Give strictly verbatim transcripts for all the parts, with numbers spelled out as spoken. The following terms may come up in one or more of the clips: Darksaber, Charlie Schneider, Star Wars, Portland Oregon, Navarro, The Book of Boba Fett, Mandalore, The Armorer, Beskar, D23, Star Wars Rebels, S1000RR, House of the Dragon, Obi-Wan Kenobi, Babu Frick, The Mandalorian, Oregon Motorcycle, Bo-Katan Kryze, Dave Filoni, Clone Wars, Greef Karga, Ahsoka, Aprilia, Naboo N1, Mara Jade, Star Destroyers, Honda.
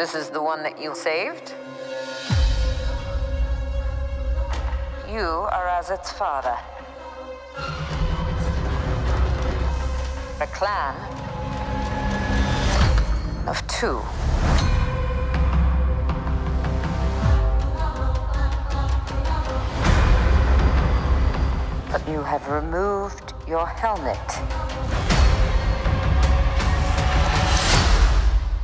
This is the one that you saved? You are as its father. A clan of two. But you have removed your helmet.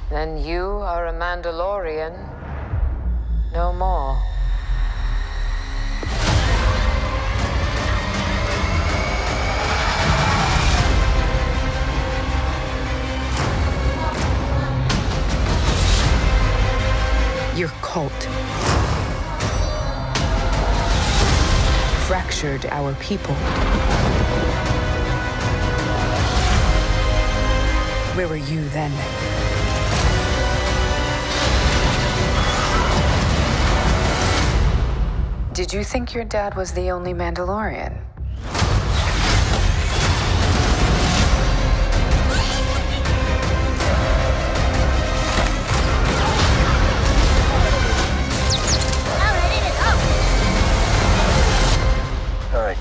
Then you are a Mandalorian no more. Your cult fractured our people. Where were you then? Did you think your dad was the only Mandalorian?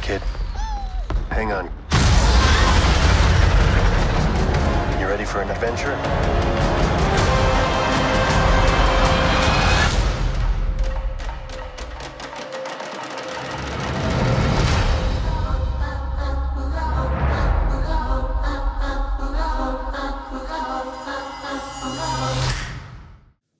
Kid, hang on. You ready for an adventure?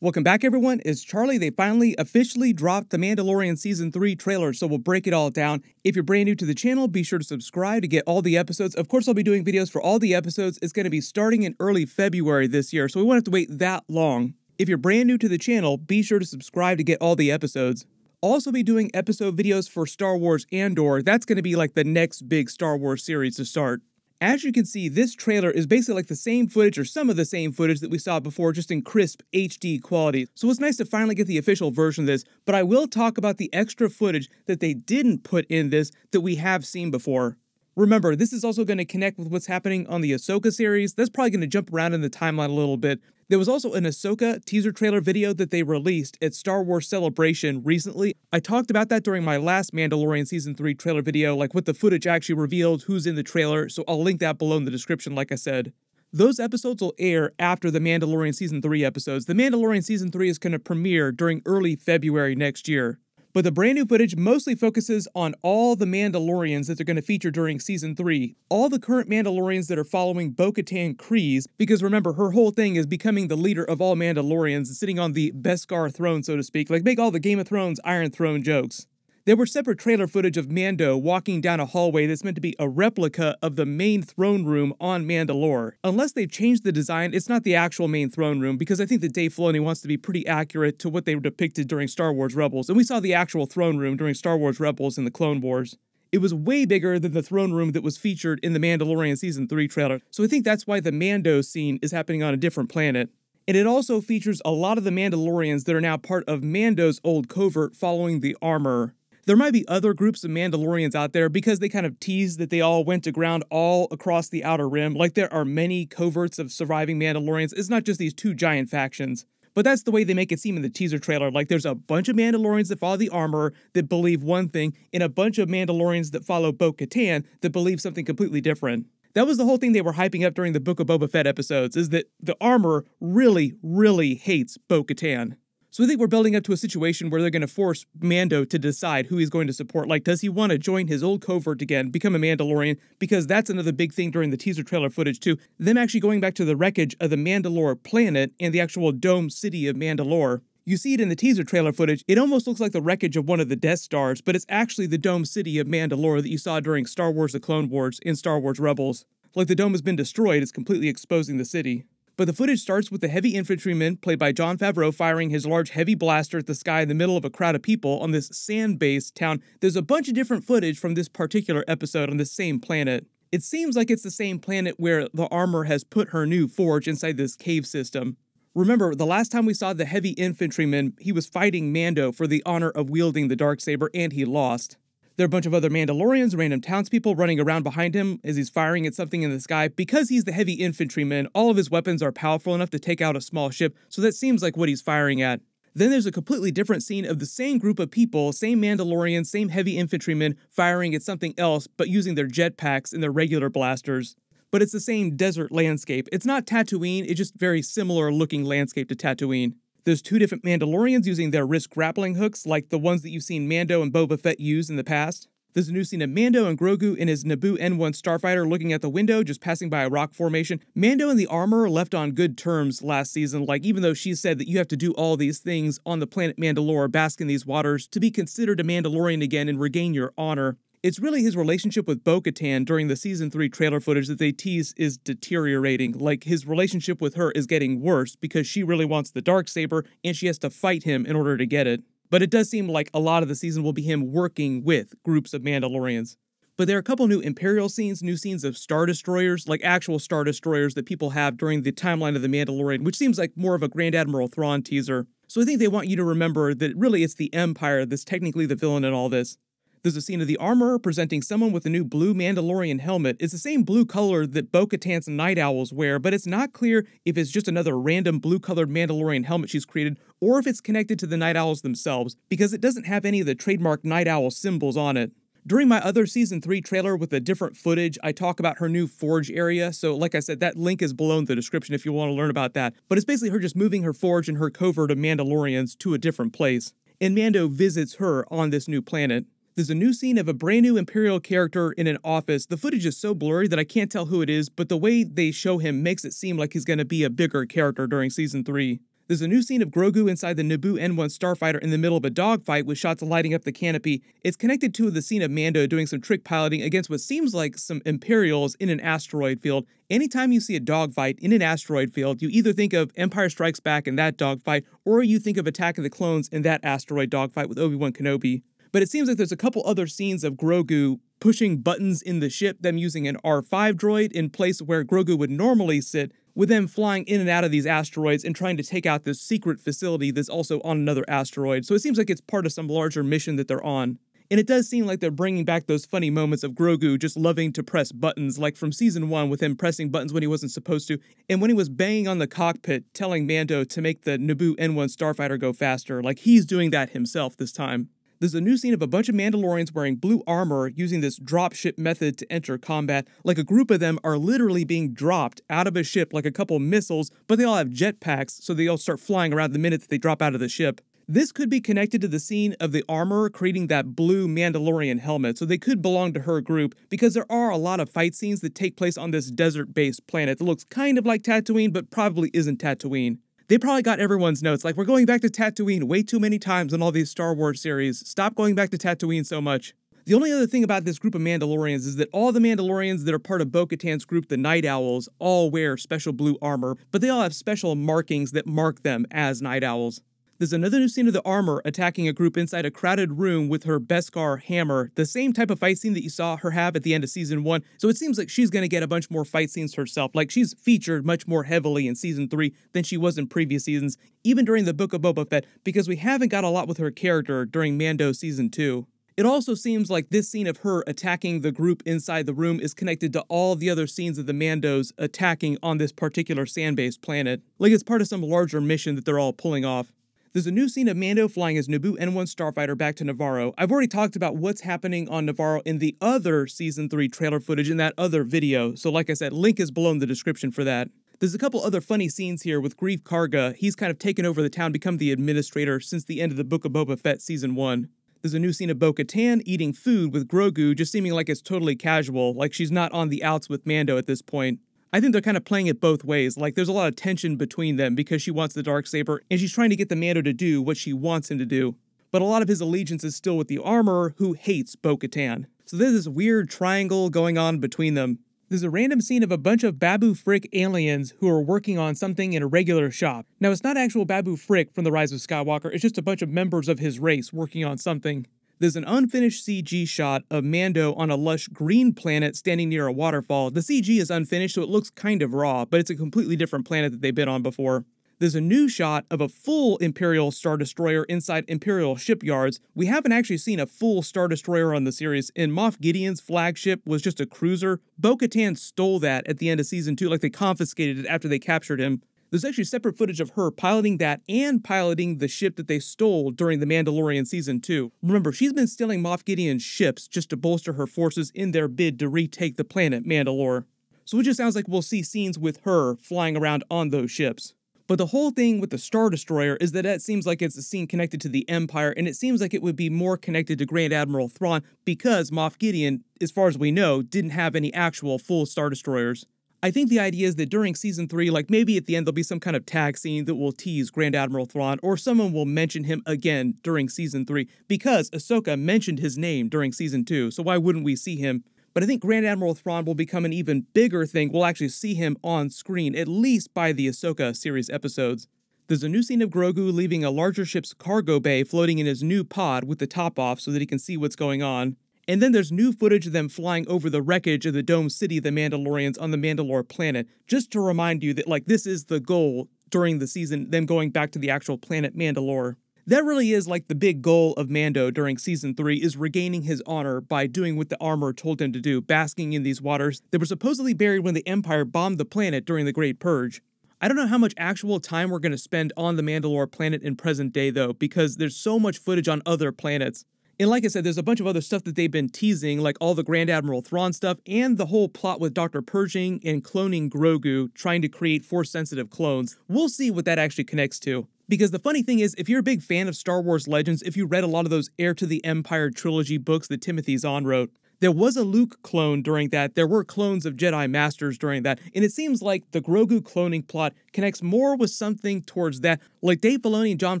Welcome back, everyone. It's Charlie. They finally officially dropped The Mandalorian Season three trailer, so we'll break it all down. If you're brand new to the channel, be sure to subscribe to get all the episodes. Of course, I'll be doing videos for all the episodes. It's going to be starting in early February this year, so we won't have to wait that long. If you're brand new to the channel, be sure to subscribe to get all the episodes. Also be doing episode videos for Star Wars Andor. That's going to be like the next big Star Wars series to start. As you can see, this trailer is basically like the same footage or some of the same footage that we saw before, just in crisp H D quality. So it's nice to finally get the official version of this, but I will talk about the extra footage that they didn't put in this that we have seen before. Remember, this is also going to connect with what's happening on the Ahsoka series. That's probably going to jump around in the timeline a little bit. There was also an Ahsoka teaser trailer video that they released at Star Wars Celebration recently. I talked about that during my last Mandalorian Season three trailer video, like what the footage actually revealed, who's in the trailer, so I'll link that below in the description like I said. Those episodes will air after the Mandalorian Season three episodes. The Mandalorian Season three is going to premiere during early February next year. But the brand new footage mostly focuses on all the Mandalorians that they're going to feature during Season three. All the current Mandalorians that are following Bo-Katan Kryze, because remember, her whole thing is becoming the leader of all Mandalorians and sitting on the Beskar throne, so to speak. Like, make all the Game of Thrones Iron Throne jokes. There were separate trailer footage of Mando walking down a hallway that's meant to be a replica of the main throne room on Mandalore. Unless they've changed the design, it's not the actual main throne room, because I think that Dave Filoni wants to be pretty accurate to what they depicted during Star Wars Rebels, and we saw the actual throne room during Star Wars Rebels and the Clone Wars. It was way bigger than the throne room that was featured in the Mandalorian Season three trailer, so I think that's why the Mando scene is happening on a different planet. And it also features a lot of the Mandalorians that are now part of Mando's old covert following the Armorer. There might be other groups of Mandalorians out there because they kind of teased that they all went to ground all across the Outer Rim. Like, there are many coverts of surviving Mandalorians. It's not just these two giant factions. But that's the way they make it seem in the teaser trailer. Like, there's a bunch of Mandalorians that follow the Armorer that believe one thing, and a bunch of Mandalorians that follow Bo-Katan that believe something completely different. That was the whole thing they were hyping up during the Book of Boba Fett episodes, is that the Armorer really, really hates Bo-Katan. So I think we're building up to a situation where they're going to force Mando to decide who he's going to support. Like, does he want to join his old covert again, become a Mandalorian? Because that's another big thing during the teaser trailer footage too. Them actually going back to the wreckage of the Mandalore planet and the actual dome city of Mandalore. You see it in the teaser trailer footage. It almost looks like the wreckage of one of the Death Stars, but it's actually the dome city of Mandalore that you saw during Star Wars The Clone Wars and Star Wars Rebels. Like, the dome has been destroyed, it's completely exposing the city. But the footage starts with the heavy infantryman, played by Jon Favreau, firing his large heavy blaster at the sky in the middle of a crowd of people on this sand-based town. There's a bunch of different footage from this particular episode on this same planet. It seems like it's the same planet where the Armorer has put her new forge inside this cave system. Remember, the last time we saw the heavy infantryman, he was fighting Mando for the honor of wielding the Darksaber, and he lost. There are a bunch of other Mandalorians, random townspeople running around behind him as he's firing at something in the sky. Because he's the heavy infantryman, all of his weapons are powerful enough to take out a small ship, so that seems like what he's firing at. Then there's a completely different scene of the same group of people, same Mandalorians, same heavy infantrymen, firing at something else, but using their jetpacks and their regular blasters. But it's the same desert landscape. It's not Tatooine, it's just very similar looking landscape to Tatooine. There's two different Mandalorians using their wrist grappling hooks, like the ones that you've seen Mando and Boba Fett use in the past. There's a new scene of Mando and Grogu in his Naboo N one starfighter looking at the window, just passing by a rock formation. Mando and the Armorer left on good terms last season, like even though she said that you have to do all these things on the planet Mandalore, bask in these waters, to be considered a Mandalorian again and regain your honor. It's really his relationship with Bo-Katan during the season three trailer footage that they tease is deteriorating. Like, his relationship with her is getting worse because she really wants the Darksaber and she has to fight him in order to get it. But it does seem like a lot of the season will be him working with groups of Mandalorians. But there are a couple new Imperial scenes, new scenes of Star Destroyers, like actual Star Destroyers that people have during the timeline of The Mandalorian, which seems like more of a Grand Admiral Thrawn teaser. So I think they want you to remember that really it's the Empire that's technically the villain in all this. There's a scene of the Armorer presenting someone with a new blue Mandalorian helmet. It's the same blue color that Bo-Katan's Night Owls wear, but it's not clear if it's just another random blue-colored Mandalorian helmet she's created, or if it's connected to the Night Owls themselves, because it doesn't have any of the trademark Night Owl symbols on it. During my other season three trailer with the different footage, I talk about her new forge area, so like I said, that link is below in the description if you want to learn about that. But it's basically her just moving her forge and her covert of Mandalorians to a different place. And Mando visits her on this new planet. There's a new scene of a brand new Imperial character in an office. The footage is so blurry that I can't tell who it is, but the way they show him makes it seem like he's going to be a bigger character during season three. There's a new scene of Grogu inside the Naboo N one starfighter in the middle of a dogfight with shots lighting up the canopy. It's connected to the scene of Mando doing some trick piloting against what seems like some Imperials in an asteroid field. Anytime you see a dogfight in an asteroid field, you either think of Empire Strikes Back in that dogfight, or you think of Attack of the Clones in that asteroid dogfight with Obi-Wan Kenobi. But it seems like there's a couple other scenes of Grogu pushing buttons in the ship, them using an R five droid in place where Grogu would normally sit, with them flying in and out of these asteroids and trying to take out this secret facility that's also on another asteroid. So it seems like it's part of some larger mission that they're on. And it does seem like they're bringing back those funny moments of Grogu just loving to press buttons, like from season one with him pressing buttons when he wasn't supposed to, and when he was banging on the cockpit telling Mando to make the Naboo N one starfighter go faster, like he's doing that himself this time. There's a new scene of a bunch of Mandalorians wearing blue armor using this dropship method to enter combat. Like a group of them are literally being dropped out of a ship like a couple missiles, but they all have jetpacks, so they all start flying around the minute that they drop out of the ship. This could be connected to the scene of the Armorer creating that blue Mandalorian helmet, so they could belong to her group, because there are a lot of fight scenes that take place on this desert-based planet that looks kind of like Tatooine, but probably isn't Tatooine. They probably got everyone's notes, like, we're going back to Tatooine way too many times in all these Star Wars series. Stop going back to Tatooine so much. The only other thing about this group of Mandalorians is that all the Mandalorians that are part of Bo-Katan's group, the Night Owls, all wear special blue armor, but they all have special markings that mark them as Night Owls. There's another new scene of the Armorer attacking a group inside a crowded room with her Beskar hammer, the same type of fight scene that you saw her have at the end of season one, so it seems like she's going to get a bunch more fight scenes herself. Like, she's featured much more heavily in season three than she was in previous seasons, even during the Book of Boba Fett, because we haven't got a lot with her character during Mando season two. It also seems like this scene of her attacking the group inside the room is connected to all the other scenes of the Mandos attacking on this particular sand-based planet. Like, it's part of some larger mission that they're all pulling off. There's a new scene of Mando flying his Naboo N one starfighter back to Navarro. I've already talked about what's happening on Navarro in the other season three trailer footage in that other video, so like I said, link is below in the description for that. There's a couple other funny scenes here with Greef Karga. He's kind of taken over the town, become the administrator since the end of the Book of Boba Fett season one. There's a new scene of Bo-Katan eating food with Grogu, just seeming like it's totally casual, like she's not on the outs with Mando at this point. I think they're kind of playing it both ways, like there's a lot of tension between them because she wants the Darksaber and she's trying to get the Mando to do what she wants him to do. But a lot of his allegiance is still with the Armorer, who hates Bo-Katan. So there's this weird triangle going on between them. There's a random scene of a bunch of Babu Frick aliens who are working on something in a regular shop. Now, it's not actual Babu Frick from The Rise of Skywalker, it's just a bunch of members of his race working on something. There's an unfinished C G shot of Mando on a lush green planet standing near a waterfall. The C G is unfinished, so it looks kind of raw, but it's a completely different planet that they've been on before. There's a new shot of a full Imperial Star Destroyer inside Imperial shipyards. We haven't actually seen a full Star Destroyer on the series, and Moff Gideon's flagship was just a cruiser. Bo-Katan stole that at the end of season two, like they confiscated it after they captured him. There's actually separate footage of her piloting that and piloting the ship that they stole during The Mandalorian Season two. Remember, she's been stealing Moff Gideon's ships just to bolster her forces in their bid to retake the planet Mandalore. So it just sounds like we'll see scenes with her flying around on those ships. But the whole thing with the Star Destroyer is that that seems like it's a scene connected to the Empire, and it seems like it would be more connected to Grand Admiral Thrawn because Moff Gideon, as far as we know, didn't have any actual full Star Destroyers. I think the idea is that during season three, like maybe at the end, there'll be some kind of tag scene that will tease Grand Admiral Thrawn, or someone will mention him again during season three, because Ahsoka mentioned his name during season two, so why wouldn't we see him? But I think Grand Admiral Thrawn will become an even bigger thing. We'll actually see him on screen, at least by the Ahsoka series episodes. There's a new scene of Grogu leaving a larger ship's cargo bay floating in his new pod with the top off so that he can see what's going on. And then there's new footage of them flying over the wreckage of the Dome City of the Mandalorians on the Mandalore planet, just to remind you that, like, this is the goal during the season, them going back to the actual planet Mandalore. That really is, like, the big goal of Mando during Season three is regaining his honor by doing what the Armorer told him to do, basking in these waters that were supposedly buried when the Empire bombed the planet during the Great Purge. I don't know how much actual time we're going to spend on the Mandalore planet in present day, though, because there's so much footage on other planets. And like I said, there's a bunch of other stuff that they've been teasing, like all the Grand Admiral Thrawn stuff and the whole plot with Doctor Pershing and cloning Grogu, trying to create Force-sensitive clones. We'll see what that actually connects to. Because the funny thing is, if you're a big fan of Star Wars Legends, if you read a lot of those Heir to the Empire trilogy books that Timothy Zahn wrote, there was a Luke clone during that, there were clones of Jedi Masters during that, and it seems like the Grogu cloning plot connects more with something towards that. Like Dave Filoni and Jon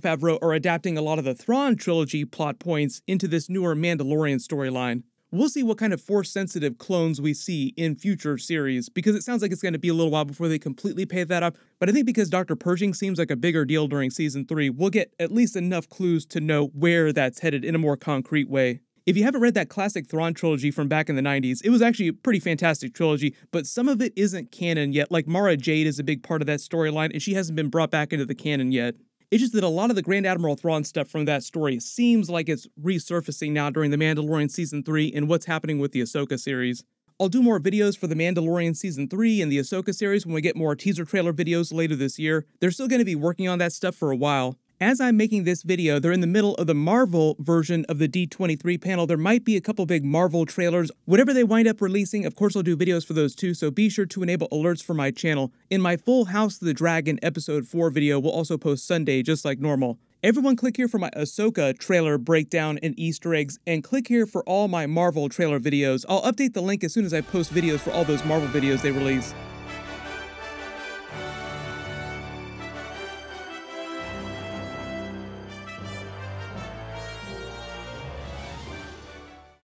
Favreau are adapting a lot of the Thrawn trilogy plot points into this newer Mandalorian storyline. We'll see what kind of Force-sensitive clones we see in future series, because it sounds like it's going to be a little while before they completely pay that up, but I think because Doctor Pershing seems like a bigger deal during Season three, we'll get at least enough clues to know where that's headed in a more concrete way. If you haven't read that classic Thrawn trilogy from back in the nineties, it was actually a pretty fantastic trilogy, but some of it isn't canon yet. Like Mara Jade is a big part of that storyline, and she hasn't been brought back into the canon yet. It's just that a lot of the Grand Admiral Thrawn stuff from that story seems like it's resurfacing now during The Mandalorian Season three and what's happening with the Ahsoka series. I'll do more videos for The Mandalorian Season three and the Ahsoka series when we get more teaser trailer videos later this year. They're still going to be working on that stuff for a while. As I'm making this video, they're in the middle of the Marvel version of the D twenty-three panel. There might be a couple big Marvel trailers. Whatever they wind up releasing, of course I'll do videos for those too, so be sure to enable alerts for my channel. In my full House of the Dragon episode four video, we'll also post Sunday just like normal. Everyone click here for my Ahsoka trailer breakdown and Easter eggs, and click here for all my Marvel trailer videos. I'll update the link as soon as I post videos for all those Marvel videos they release.